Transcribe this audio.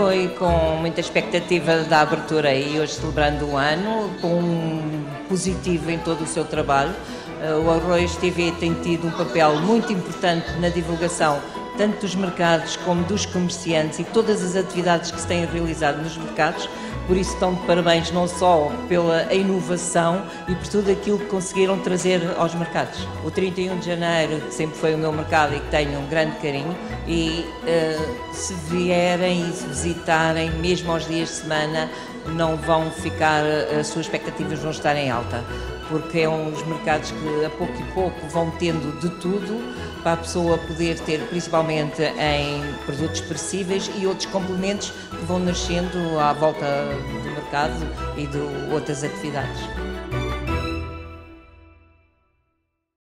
foi com muita expectativa da abertura e hoje celebrando o ano, com um positivo em todo o seu trabalho. O Arroios TV tem tido um papel muito importante na divulgação tanto dos mercados como dos comerciantes e todas as atividades que se têm realizado nos mercados. Por isso estão de parabéns não só pela inovação e por tudo aquilo que conseguiram trazer aos mercados. O 31 de Janeiro sempre foi o meu mercado e que tenho um grande carinho e se vierem e se visitarem, mesmo aos dias de semana, não vão ficar, as suas expectativas vão estar em alta, porque é uns mercados que a pouco vão tendo de tudo para a pessoa poder ter, principalmente em produtos perecíveis e outros complementos que vão nascendo à volta do mercado e de outras atividades.